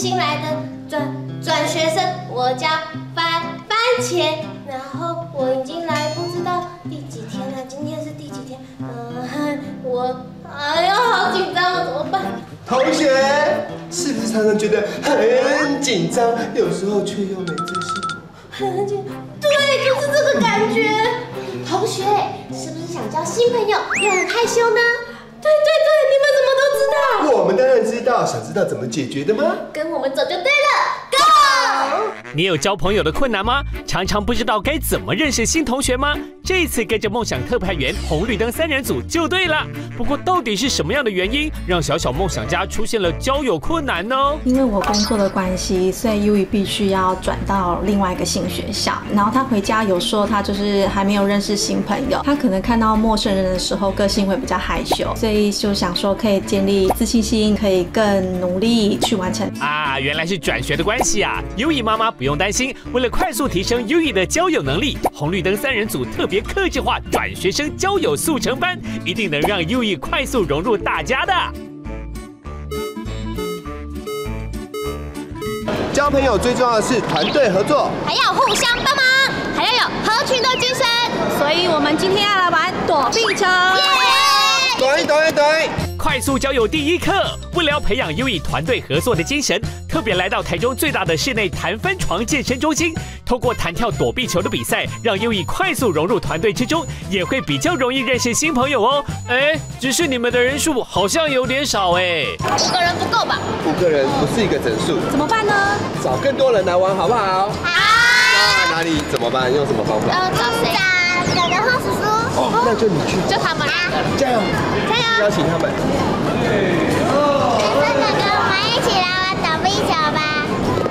新来的转学生，我叫番茄，然后我已经来不知道第几天了，今天是第几天？我哎呦好紧张啊，怎么办？同学是不是常常觉得很紧张，有时候却又没自信？很紧，对，就是这个感觉。同学是不是想交新朋友又很害羞呢？对对对，你们怎么都知道？我们当然知道，想知道怎么解决的吗？跟我们走就对了 ，Go！ 你有交朋友的困难吗？常常不知道该怎么认识新同学吗？这次跟着梦想特派员红绿灯三人组就对了。不过到底是什么样的原因让小小梦想家出现了交友困难呢？因为我工作的关系，所以 Yui 必须要转到另外一个新学校。然后他回家有时候他就是还没有认识新朋友，他可能看到陌生人的时候个性会比较害羞，所以就想说可以建立自信心，可以更努力去完成。啊，原来是转学的关系啊 ！Yui 妈妈不用担心，为了快速提升 Yui 的交友能力，红绿灯三人组特别客制化转学生交友速成班，一定能让Yui快速融入大家的。交朋友最重要的是团队合作，还要互相帮忙，还要有合群的精神。所以我们今天要来玩躲避球。对。快速交友第一课，为了要培养 Yui 团队合作的精神，特别来到台中最大的室内弹翻床健身中心，透过弹跳躲避球的比赛，让 Yui 快速融入团队之中，也会比较容易认识新朋友哦。哎，只是你们的人数好像有点少哎，5个人不够吧？5个人不是一个整数，怎么办呢？找更多人来玩好不好？好。那哪里怎么办？用什么方法？找谁？找小人和叔叔。哦，那就你去。就他们啦。加油！加油！邀请他们。小哥哥，我们一起来玩躲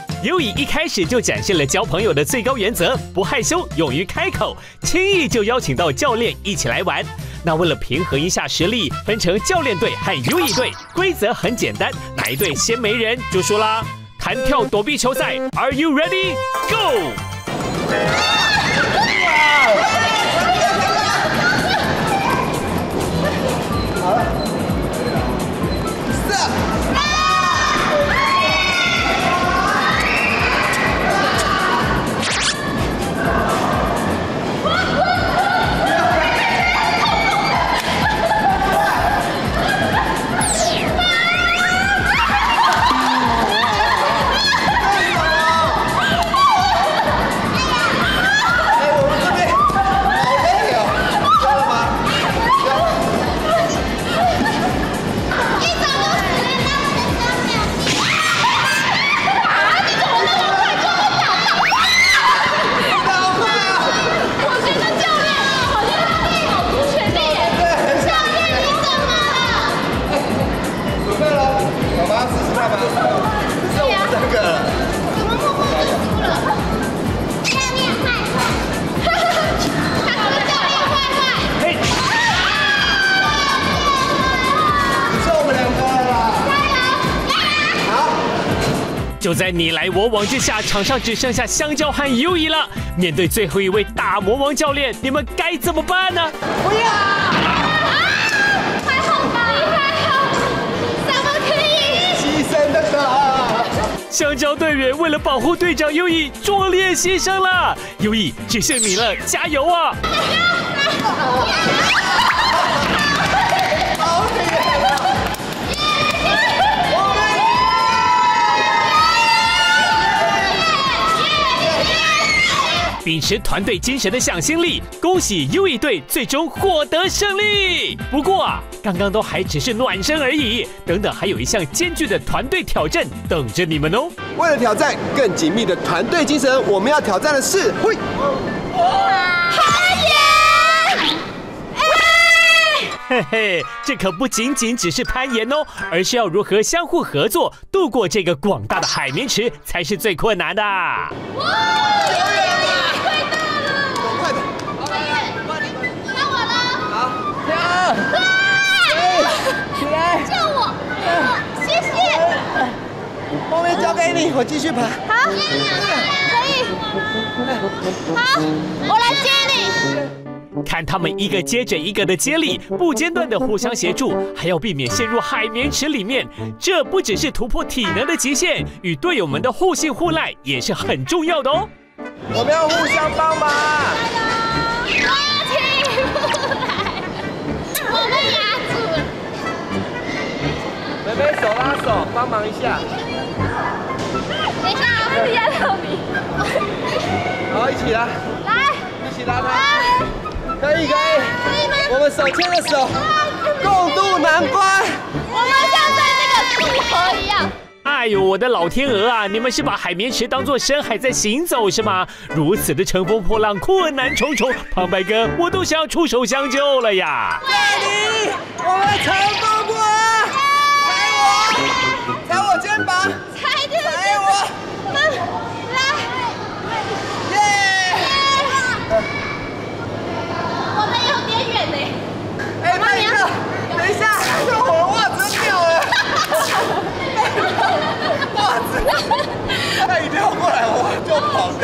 避球吧。Yui 一开始就展现了交朋友的最高原则，不害羞，勇于开口，轻易就邀请到教练一起来玩。那为了平衡一下实力，分成教练队和 Yui 队，规则很简单，哪一队先没人就输啦。弹跳躲避球赛 ，Are you ready? Go！ 就在你来我往之下，场上只剩下香蕉和 Yui 了。面对最后一位大魔王教练，你们该怎么办呢？不要！太好了，太好了，怎么可以？牺牲的啦！香蕉队员为了保护队长 Yui， 壮烈牺牲了。Yui， 只剩你了，加油啊！秉持团队精神的向心力，恭喜 Yui 队最终获得胜利。不过啊，刚刚都还只是暖身而已，等等还有一项艰巨的团队挑战等着你们哦。为了挑战更紧密的团队精神，我们要挑战的是会。嘿嘿，这可不仅仅只是攀岩哦，而是要如何相互合作，度过这个广大的海绵池才是最困难的。后面交给你，我继续爬。好，可以。好，我来接你。看他们一个接着一个的接力，不间断的互相协助，还要避免陷入海绵池里面。这不只是突破体能的极限，与队友们的互信互赖也是很重要的哦。我们要互相帮忙。我要停！我被压住了。妹妹手拉手，帮忙一下。等一下，我会压到你。好，一起来。来。 拉他，可以可以，我们手牵着手，共度难关。我们像在那个渡河一样。哎呦，我的老天鹅啊！你们是把海绵池当作深海在行走是吗？如此的乘风破浪，困难重重，旁白哥，我都想要出手相救了呀！这里，我们乘风破浪，踩我，踩我肩膀，踩我。 哎，慢一下，等一下，我的袜子掉了，袜子，他一掉过来我就跑掉。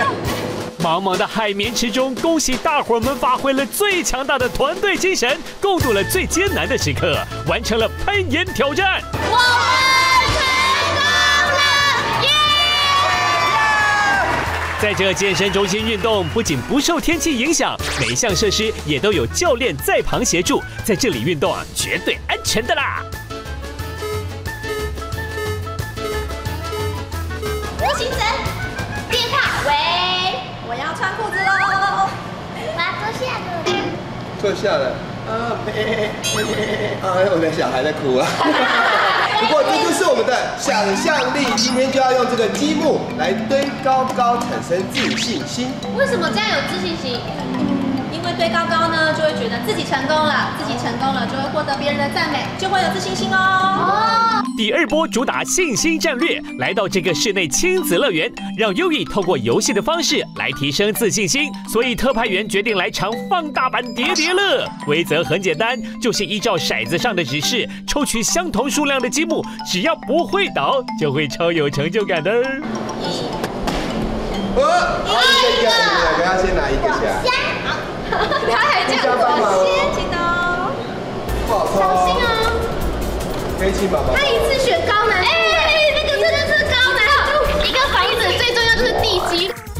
茫茫的海绵池中，恭喜大伙们发挥了最强大的团队精神，共度了最艰难的时刻，完成了攀岩挑战。在这健身中心运动，不仅不受天气影响，每一项设施也都有教练在旁协助。在这里运动啊，绝对安全的啦！无形绳，变大围，我要穿裤子喽！我要坐下了。坐下了。啊没。啊，我的小孩在哭啊。不过这就是我们的想象力，今天就要用这个积木来堆高高，产生自信心。为什么这样有自信心？因为堆高高呢，就会觉得自己成功了，自己成功了就会获得别人的赞美，就会有自信心哦。第二波主打信心战略，来到这个室内亲子乐园，让优异透过游戏的方式来提升自信心。所以特派员决定来尝放大版叠叠乐。规则很简单，就是依照骰子上的指示，抽取相同数量的积木，只要不会倒，就会超有成就感的。一个，要先拿一个下。他还这样子，先知道。不好抽。小心哦。 可以请宝宝。他一次选高难度，哎，那个真的是高难度。一个房子最重要就是地基。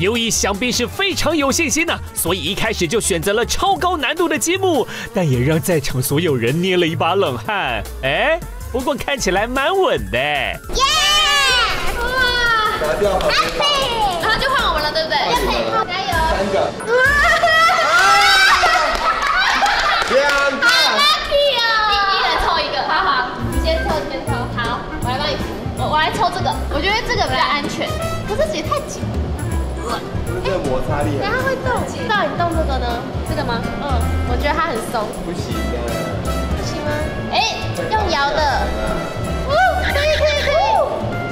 尤以想必是非常有信心呢、啊，所以一开始就选择了超高难度的积木，但也让在场所有人捏了一把冷汗。哎，不过看起来蛮稳的。耶！哇！拿掉。阿飞，然后就换我们了，对不对？阿飞，加油！三个。两个。 我来抽这个，我觉得这个比较安全，可是也太紧。这个摩擦力。等下会动，到底动这个呢？这个吗？嗯，我觉得它很松。不行的。不行吗？哎，用摇的。哦，可以。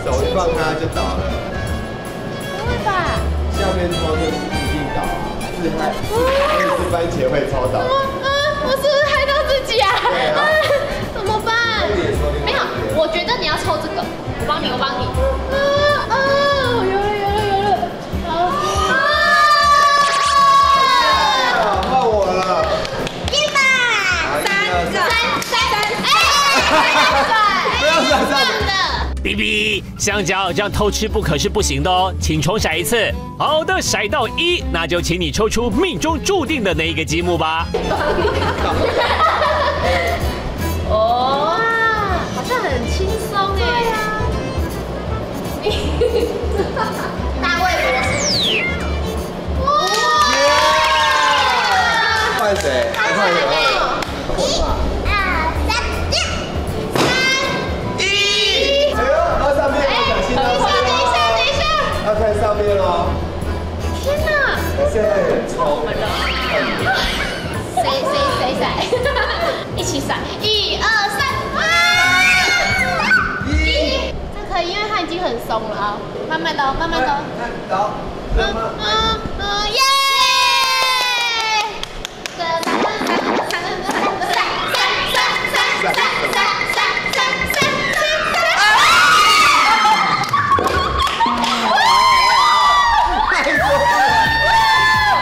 手一放它就倒了。不会吧？下面抽就是一定倒，是它，是番茄会抽倒。我是不是害到自己啊？怎么办？没有，我觉得你要抽这个。 我帮你。有了！换我了。一把，三个，不要算的。BB，香蕉这样偷吃不可是不行的哦，请重骰一次。好的，骰到一，那就请你抽出命中注定的那一个积木吧。哦，好像很轻松哎。 大卫博士，哇！换谁？换我。1、2、3，哎呦，到上面了，小心啊！等一下，要看上面喽。天哪！现在很臭。谁闪？一起闪！1、2、3。 因为它已经很松了啊，慢慢抖。走，耶！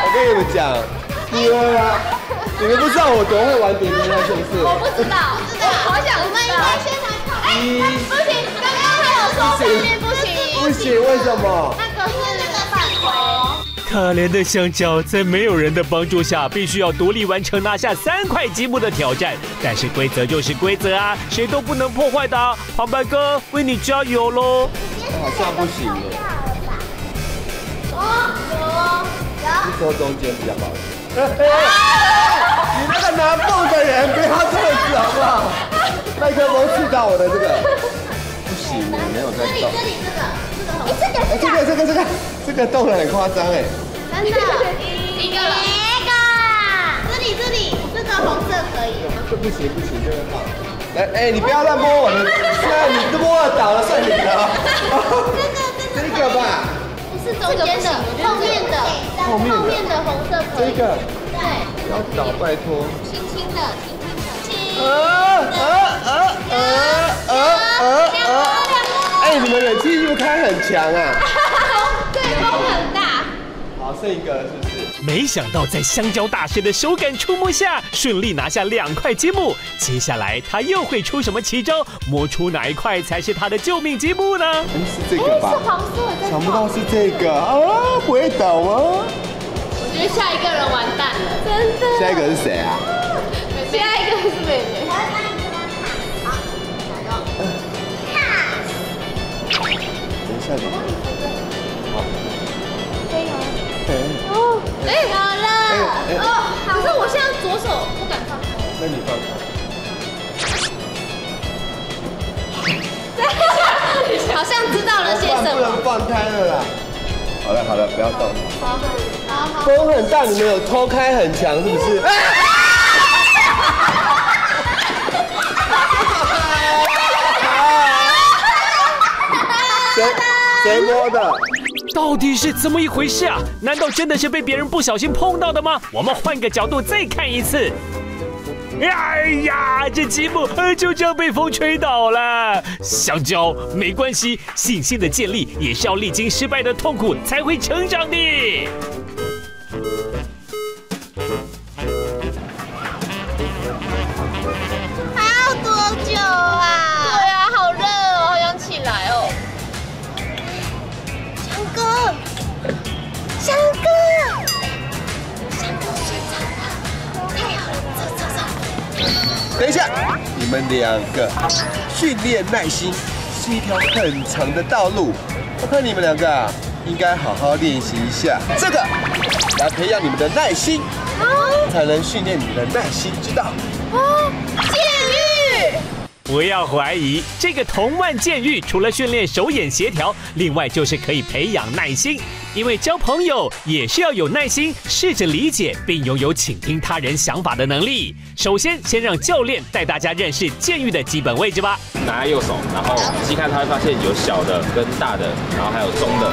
我跟你们讲，你们不知道我多会玩点点亮，是不是？我不知道，好想我们应该现场看。哎，不行，刚刚还有说不行，为什么？那个是那个犯规。可怜的香蕉在没有人的帮助下，必须要独立完成拿下3块积木的挑战。但是规则就是规则啊，谁都不能破坏的啊。旁白哥，为你加油喽！好像不行了。坐中间比较好。你那个拿棒的人，不要这样子好不好？麦克风刺到我的这个，不行，我没有在动。这个动得很夸张哎！真的，一个，这里，这个红色可以吗？这不行，这个倒。来，哎，你不要乱摸我的，那你摸了倒了算你的。这个吧，不是中间的，后面的红色可以。这个，对，不要倒，拜托。轻轻的。哎，你们冷气是不是开很强啊？风很大，好，剩一个是不是？没想到在香蕉大师的手感触摸下，顺利拿下2块积木。接下来他又会出什么奇招？摸出哪一块才是他的救命积木呢？是这个吧？是黄色的。想不到是这个啊！不会倒哦。我觉得下一个人完蛋了，真的。下一个是谁啊？下一个是妹妹。等一下，好了，可是我现在左手不敢放开。那你放开。好像知道了些什么。不能放开了啦。好了，不要动。好。风很大，你们有偷开很强是不是？谁摸的？到底是怎么一回事啊？难道真的是被别人不小心碰到的吗？我们换个角度再看一次。哎呀，这积木就这样被风吹倒了。香蕉，没关系，信心的建立也是要历经失败的痛苦才会成长的。还要多久啊？对啊，好热哦，好想起来哦。翔哥，睡着了。哎呀，走。等一下，你们2个训练耐心是一条很长的道路。我看你们2个啊，应该好好练习一下这个，来培养你们的耐心，才能训练你们的耐心之道。哦，监狱。不要怀疑，这个童万剑狱除了训练手眼协调，另外就是可以培养耐心，因为交朋友也是要有耐心，试着理解并拥有倾听他人想法的能力。首先，先让教练带大家认识剑狱的基本位置吧。拿在右手，然后仔细看，他会发现有小的跟大的，然后还有中的。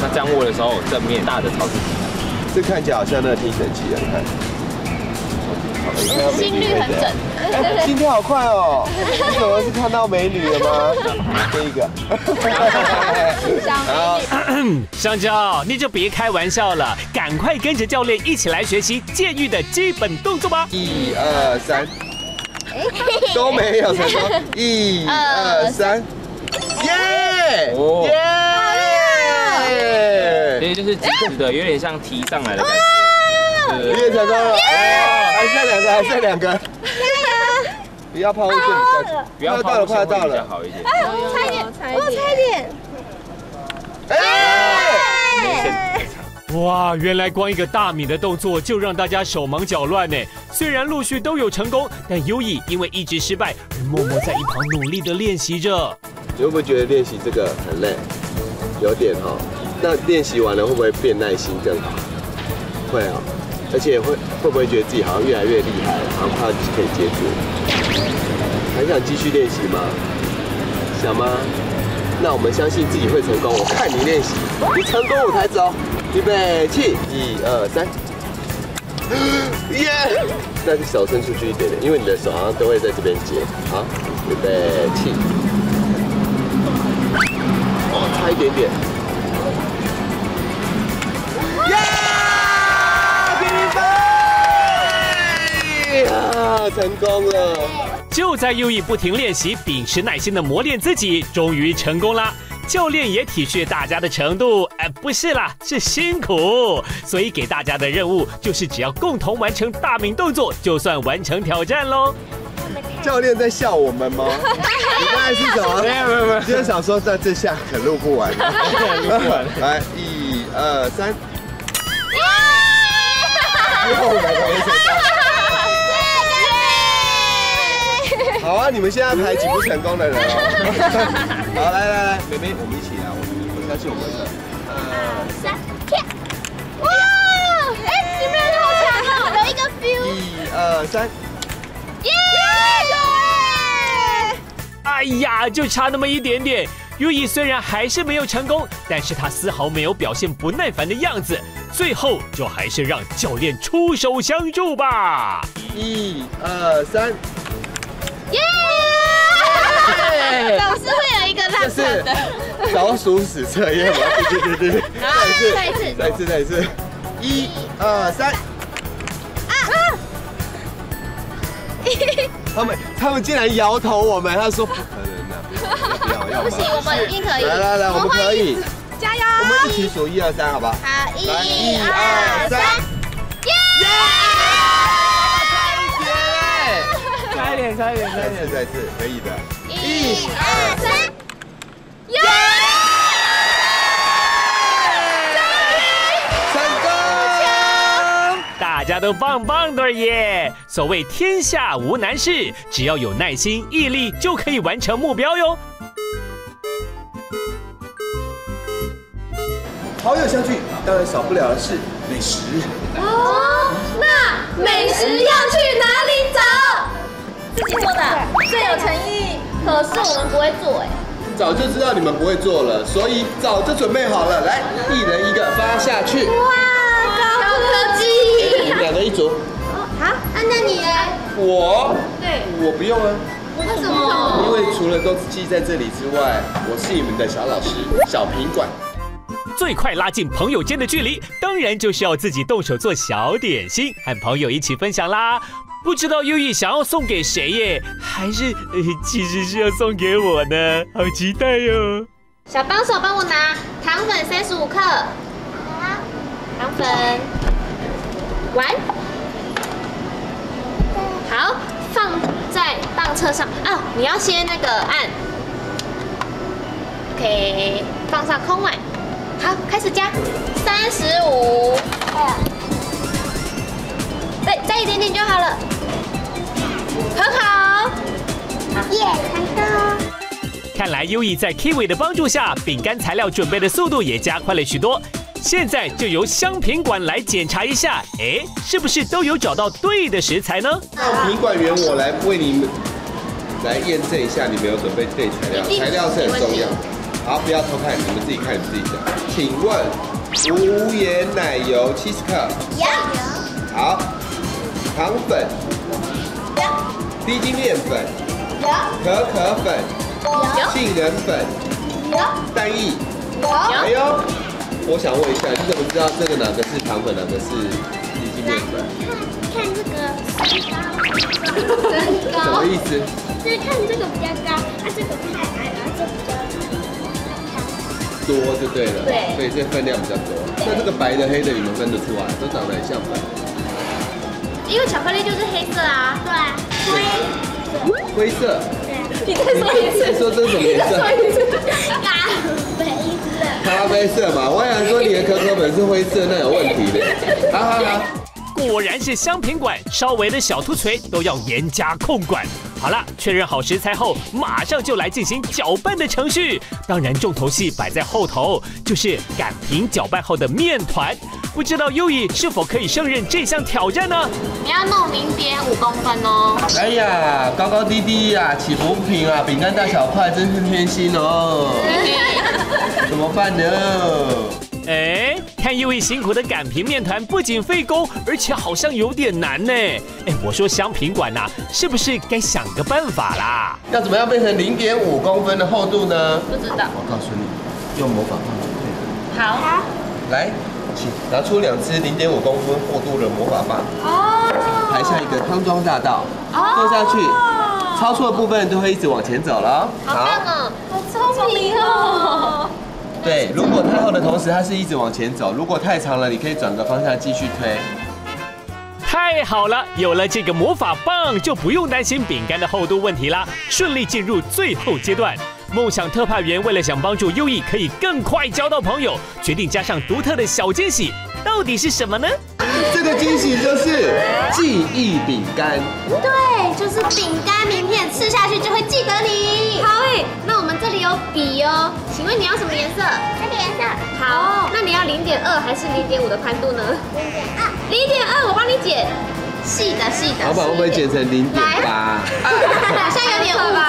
那这样握的时候，正面大的朝自己。这看起来好像那个听诊器一样，看。心率很准，心跳好快哦！你怎么是看到美女了吗？这一个，香蕉，你就别开玩笑了，赶快跟着教练一起来学习剑狱的基本动作吧！1、2、3，都没有成功。1、2、3，耶！所以就是直直的，有点像提上来的感觉。你也成功了，还剩2个，不要抛物线比较，快到了，比较好一点。差一点。哇，原来光一个大米的动作就让大家手忙脚乱呢。虽然陆续都有成功，但优以因为一直失败，而默默在一旁努力的练习着。你会不会觉得练习这个很累？有点哈。那练习完了会不会变耐心更好？会啊，而且会不会觉得自己好像越来越厉害，好像快可以接住？还想继续练习吗？想吗？那我们相信自己会成功。我看你练习，你成功我才走。预备起，1、2、3，耶！但是手伸出去一点点，因为你的手好像都会在这边接。好，预备起，哦，差一点点，耶！啊，成功了！就在右翼不停练习、秉持耐心的磨练自己，终于成功了。 教练也体恤大家的程度，不是啦，是辛苦，所以给大家的任务就是只要共同完成大名动作，就算完成挑战喽。教练在笑我们吗？你刚才是什么？没有没有没有，就是想说在这下可录不完了，录不完。来，1、2、3。好啊，你们现在排挤不成功的人哦。好，来来来，妹妹，我们一起啊，我应该是我们的。2、3，跳！哇，哎，你们那么强，有一个 feel。1、2、3，耶！哎呀，就差那么一点点。优怡虽然还是没有成功，但是她丝毫没有表现不耐烦的样子。最后就还是让教练出手相助吧。1、2、3。 耶！老师会有一个烂蛋的。老鼠屎测验吗？对对对对。再一次。1、2、3。啊！他们竟然摇头我们，他说不可能的，不行，我们一定可以。来，我们可以，加油！我们一起数1、2、3，好不好？好，1、2、3。耶！ 差一点，再次，可以的。1、2、3，耶！成功！大家都棒棒的耶！所谓天下无难事，只要有耐心、毅力，就可以完成目标哟。好友相聚，当然少不了的是美食。哦，那美食要去哪里找？ 自己做的最有诚意，可是我们不会做哎。早就知道你们不会做了，所以早就准备好了。来，一人一个发下去。哇，高科技！你们两个一组。好，那你呢？我？对，我不用啊。为什么？因为除了都记在这里之外，我是你们的小老师，小品管。 最快拉近朋友间的距离，当然就是要自己动手做小点心，和朋友一起分享啦。不知道优逸想要送给谁耶？还是其实是要送给我呢？好期待哦！小帮手帮我拿糖粉35克，好，糖粉，完，好，放在棒册上啊！你要先那个按 ，OK， 放上空碗。 好，开始加35，再一点点就好了，很好，耶，成功！看来优逸在 Kiwi 的帮助下，饼干材料准备的速度也加快了许多。现在就由香品馆来检查一下，哎，是不是都有找到对的食材呢？让品管员我来为你们来验证一下，你们有准备对材料，材料是很重要。 好，不要偷看，你们自己看，你们自己讲。请问，无盐奶油70克，有。好，糖粉，有。低筋面粉，有。可粉，有。杏仁粉，有。蛋液，有。哎呦，我想问一下，你怎么知道这个哪个是糖粉，哪个是低筋面粉？看这个身高，什么意思？就是看这个比较高，啊，这个太矮，然后这比较。 多就对了，对，所以这分量比较多。那这个白的、黑的，你们分得出来？都长得很像吧？因为巧克力就是黑色啊，对啊，灰色。对，你再说一次。说这是什么颜色？咖啡色。咖啡色嘛，我想说你的可可粉是灰色，那有问题的。好好好，果然是香品馆，稍微的小突锤都要严加控管。 好了，确认好食材后，马上就来进行搅拌的程序。当然，重头戏摆在后头，就是擀平搅拌后的面团。不知道优逸是否可以胜任这项挑战呢？你要弄0.5公分哦。哎呀，高高低低呀，起伏不平啊，饼干大小块真是偏心哦。怎么办呢？哎，看优逸辛苦的擀平面团，不仅费工，而且好像有点难呢。哎，我说香品馆呐，是不是该想个办法啦？要怎么样变成0.5公分的厚度呢？不知道。我告诉你，用魔法棒就对了。好。来，请拿出2支0.5公分厚度的魔法棒。哦。排下一个康庄大道，坐下去，超出的部分都会一直往前走了。好棒哦，好聪明哦。对，如果太厚的同时，它是一直往前走；如果太长了，你可以转个方向继续推。太好了，有了这个魔法棒，就不用担心饼干的厚度问题啦，顺利进入最后阶段。 梦想特派员为了想帮助优异可以更快交到朋友，决定加上独特的小惊喜，到底是什么呢？这个惊喜就是记忆饼干。对，就是饼干名片，吃下去就会记得你。好诶，那我们这里有笔哦，请问你要什么颜色？这个颜色。好，那你要0.2还是0.5的宽度呢？0.2。0.2，我帮你剪。细的细的。老板会不会剪成0.8？好像有点误差。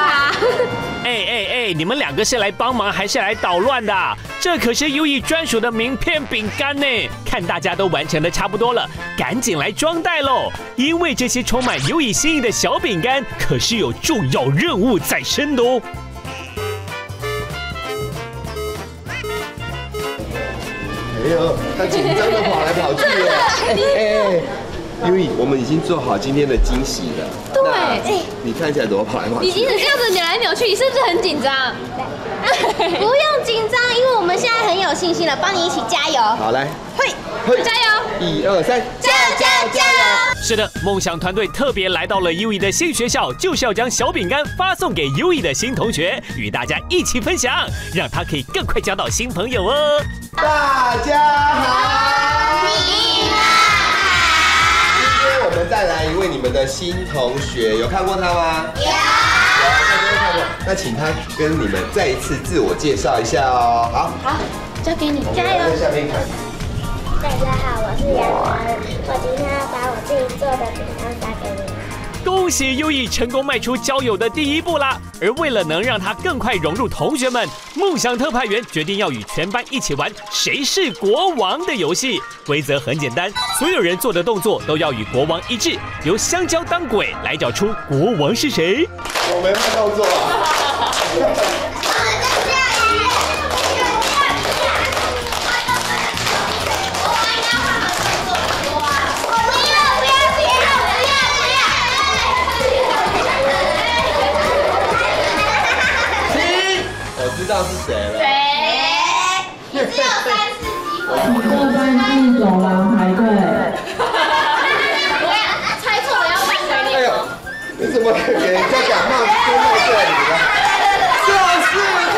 哎，你们两个是来帮忙还是来捣乱的？这可是优异专属的名片饼干呢！看大家都完成的差不多了，赶紧来装袋喽！因为这些充满优异心意的小饼干可是有重要任务在身的哦。哎呦，他紧张的跑来跑去的。优异，我们已经做好今天的惊喜了。 对，你看起来怎么跑来跑去？你一直这样子扭来扭去，你是不是很紧张？不用紧张，因为我们现在很有信心了，帮你一起加油。好，来，嘿，加油！1、2、3，加油加油加油！是的，梦想团队特别来到了优异的新学校，就是要将小饼干发送给优异的新同学，与大家一起分享，让他可以更快交到新朋友哦。大家好，你好。 我们再来一位你们的新同学，有看过他吗？有，看过。那请他跟你们再一次自我介绍一下哦。好，好，交给你，加油。下面看。大家好，我是杨晨，我今天要把我自己做的饼干发给你。恭喜优异成功迈出交友的第一步啦！而为了能让他更快融入同学们，梦想特派员决定要与全班一起玩“谁是国王”的游戏。 规则很简单，所有人做的动作都要与国王一致，由香蕉当鬼来找出国王是谁。我没换动作我知道是谁了。谁？你只有30。 你这算是走廊排队。我要猜错了，要换谁脸？哎呦，你怎么给人家感冒都在这里了？就是他！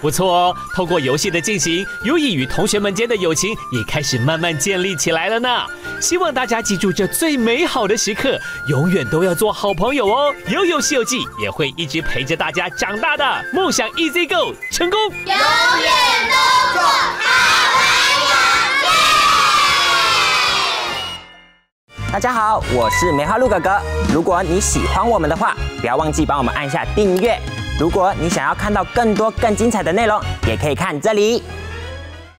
不错哦，透过游戏的进行，优异与同学们间的友情也开始慢慢建立起来了呢。希望大家记住这最美好的时刻，永远都要做好朋友哦。悠悠西游记也会一直陪着大家长大的。梦想 Easy Go 成功，永远都做好朋友。大家好，我是梅花鹿哥哥。如果你喜欢我们的话，不要忘记帮我们按下订阅。如果你想要看到更多更精彩的内容，也可以看这里。